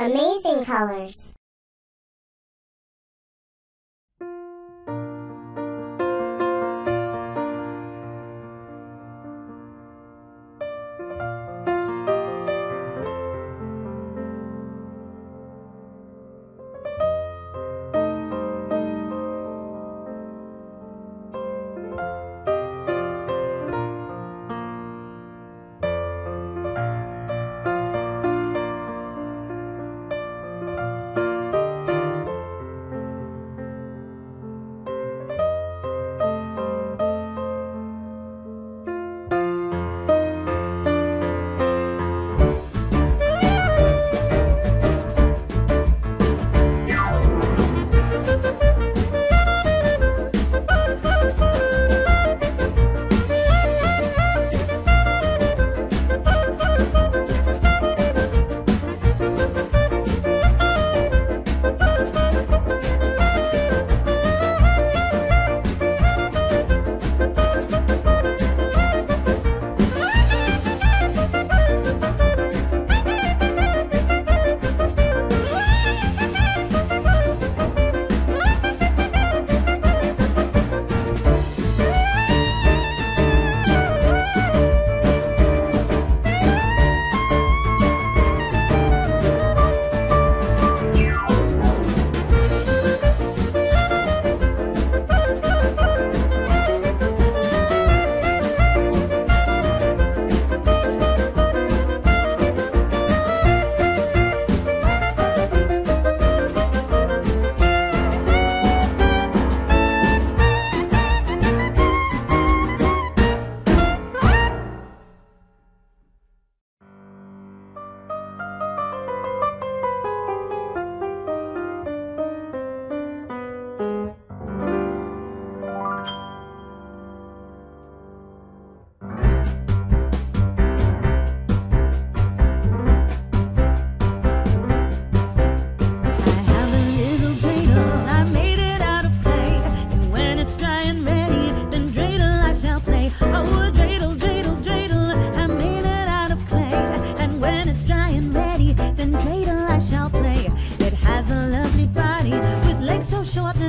Amazing Colors. So short.